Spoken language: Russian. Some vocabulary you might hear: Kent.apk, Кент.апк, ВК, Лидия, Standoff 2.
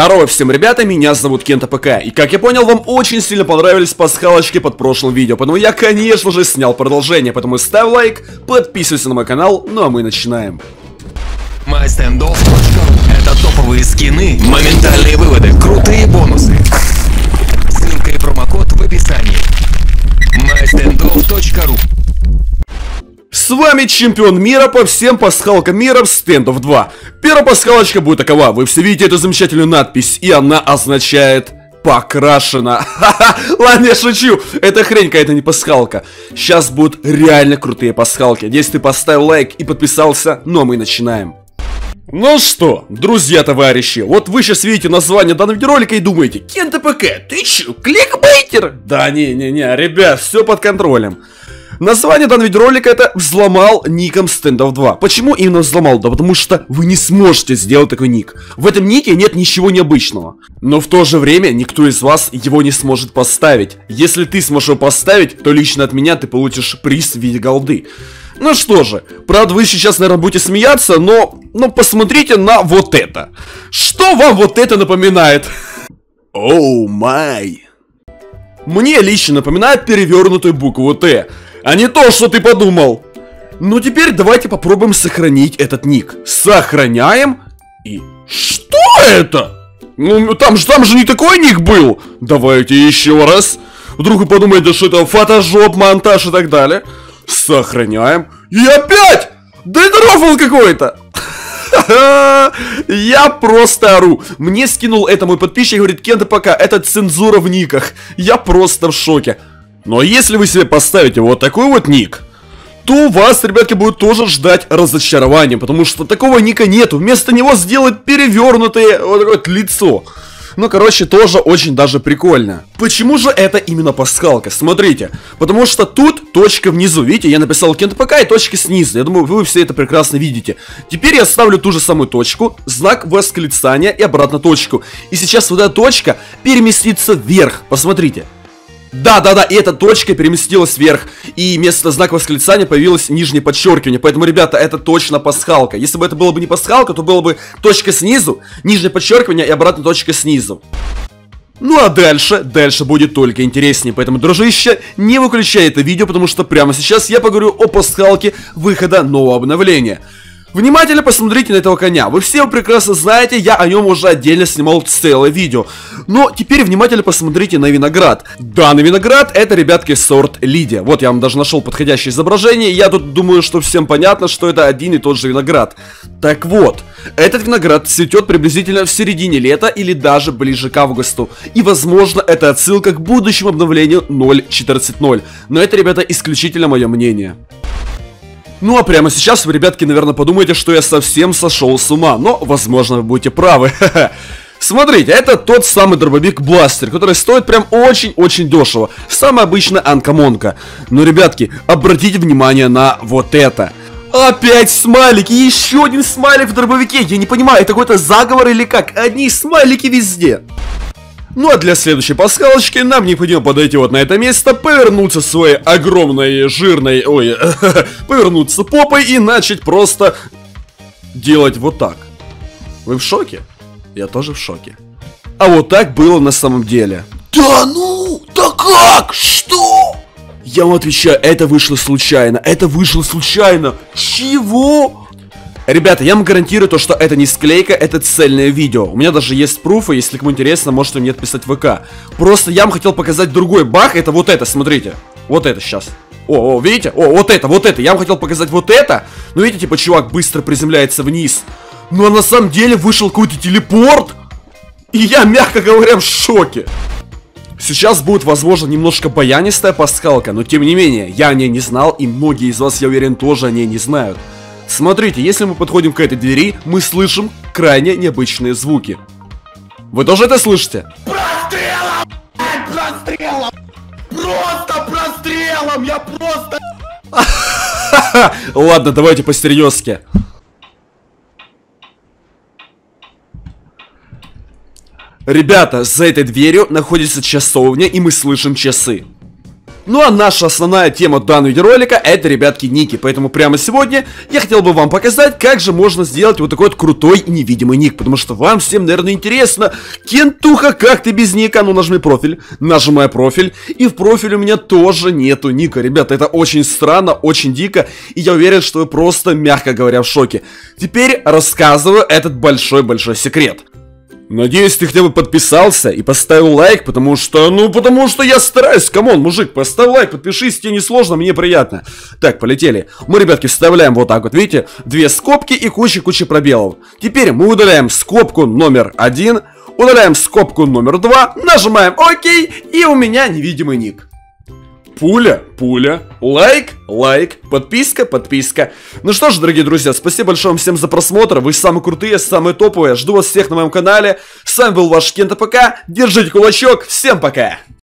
Здорово всем, ребята, меня зовут Кент.апк. И как я понял, вам очень сильно понравились пасхалочки под прошлым видео, поэтому я, конечно же, снял продолжение. Поэтому ставь лайк, подписывайся на мой канал, ну а мы начинаем. Standoff 2 — это топовые скины, моментальные выводы, крутые бонусы. Ссылка и промокод в описании. Standoff.ru. С вами чемпион мира по всем пасхалкам мира в Standoff 2. Первая пасхалочка будет такова. Вы все видите эту замечательную надпись, и она означает «покрашено». Ха-ха, ладно, я шучу. Это хрень какая-то, не пасхалка. Сейчас будут реально крутые пасхалки. Надеюсь, ты поставил лайк и подписался, но мы начинаем. Ну что, друзья, товарищи, вот вы сейчас видите название данного видеоролика и думаете: Кент.апк, ты че, кликбейтер? Да не, ребят, все под контролем. Название данного видеоролика — это «Взломал ником Standoff 2». Почему именно взломал? Да потому что вы не сможете сделать такой ник. В этом нике нет ничего необычного. Но в то же время никто из вас его не сможет поставить. Если ты сможешь его поставить, то лично от меня ты получишь приз в виде голды. Ну что же, правда, вы сейчас, наверное, будете смеяться, но посмотрите на вот это. Что вам вот это напоминает? Оу май. Мне лично напоминает перевернутую букву «Т». А не то, что ты подумал. Ну теперь давайте попробуем сохранить этот ник. Сохраняем. И что это? Ну там же не такой ник был. Давайте еще раз. Вдруг вы подумаете, что это фотошоп, монтаж и так далее. Сохраняем. И опять! Да это рофл какой-то. Я просто ору. Мне скинул это мой подписчик, говорит: Кент.апк, это цензура в никах. Я просто в шоке. Но если вы себе поставите вот такой вот ник, то вас, ребятки, будет тоже ждать разочарование, потому что такого ника нету. Вместо него сделают перевернутое вот такое вот лицо. Ну, короче, тоже очень даже прикольно. Почему же это именно пасхалка? Смотрите, потому что тут точка внизу. Видите, я написал Кент.апк и точка снизу. Я думаю, вы все это прекрасно видите. Теперь я ставлю ту же самую точку, знак восклицания и обратно точку. И сейчас вот эта точка переместится вверх. Посмотрите. Да, и эта точка переместилась вверх, и вместо знака восклицания появилось нижнее подчеркивание, поэтому, ребята, это точно пасхалка. Если бы это было бы не пасхалка, то было бы точка снизу, нижнее подчеркивание и обратно точка снизу. Ну а дальше будет только интереснее, поэтому, дружище, не выключай это видео, потому что прямо сейчас я поговорю о пасхалке выхода нового обновления. Внимательно посмотрите на этого коня. Вы все его прекрасно знаете, я о нем уже отдельно снимал целое видео. Но теперь внимательно посмотрите на виноград. Данный виноград — это, ребятки, сорт Лидия. Вот я вам даже нашел подходящее изображение. Я тут думаю, что всем понятно, что это один и тот же виноград. Так вот, этот виноград цветет приблизительно в середине лета или даже ближе к августу. И, возможно, это отсылка к будущему обновлению 0.14.0. Но это, ребята, исключительно мое мнение. Ну а прямо сейчас вы, ребятки, наверное, подумаете, что я совсем сошел с ума, но, возможно, вы будете правы. Смотрите, это тот самый дробовик-бластер, который стоит прям очень-очень дешево. Самая обычная анкомонка. Но, ребятки, обратите внимание на вот это. Опять смайлики, еще один смайлик в дробовике. Я не понимаю, это какой-то заговор или как? Одни смайлики везде. Ну а для следующей пасхалочки нам необходимо подойти вот на это место, повернуться своей огромной, жирной, повернуться попой и начать просто делать вот так. Вы в шоке? Я тоже в шоке. А вот так было на самом деле. Да ну, да как, что? Я вам отвечаю, это вышло случайно. Чего? Ребята, я вам гарантирую то, что это не склейка, это цельное видео. У меня даже есть пруфы, если кому интересно, можете мне отписать в ВК. Просто я вам хотел показать другой баг, это вот это, смотрите. Вот это сейчас. О, видите? О, вот это. Я вам хотел показать вот это. Ну, видите, типа, чувак быстро приземляется вниз. Ну, а на самом деле вышел какой-то телепорт. И я, мягко говоря, в шоке. Сейчас будет, возможно, немножко баянистая пасхалка, но тем не менее, я о ней не знал, и многие из вас, я уверен, тоже о ней не знают. Смотрите, если мы подходим к этой двери, мы слышим крайне необычные звуки. Вы тоже это слышите? Прострелом! Прострелом! Просто прострелом! Я просто... Ладно, давайте по-серьезски. Ребята, за этой дверью находится часовня, и мы слышим часы. Ну а наша основная тема данного видеоролика — это, ребятки, ники. Поэтому прямо сегодня я хотел бы вам показать, как же можно сделать вот такой вот крутой невидимый ник. Потому что вам всем, наверное, интересно: Кентуха, как ты без ника? Ну нажми профиль, нажимаю профиль. И в профиле у меня тоже нету ника. Ребята, это очень странно, очень дико. И я уверен, что вы просто, мягко говоря, в шоке. Теперь рассказываю этот большой-большой секрет. Надеюсь, ты хотя бы подписался и поставил лайк, потому что, ну, потому что я стараюсь. Камон, мужик, поставь лайк, подпишись, тебе не сложно, мне приятно. Так, полетели. Мы, ребятки, вставляем вот так вот, видите, две скобки и куча-куча пробелов. Теперь мы удаляем скобку номер 1, удаляем скобку номер 2, нажимаем ОК, и у меня невидимый ник. Пуля, пуля, лайк, лайк, подписка, подписка. Ну что ж, дорогие друзья, спасибо большое вам всем за просмотр. Вы самые крутые, самые топовые. Жду вас всех на моем канале. С вами был ваш Кент.апк. Держите кулачок. Всем пока.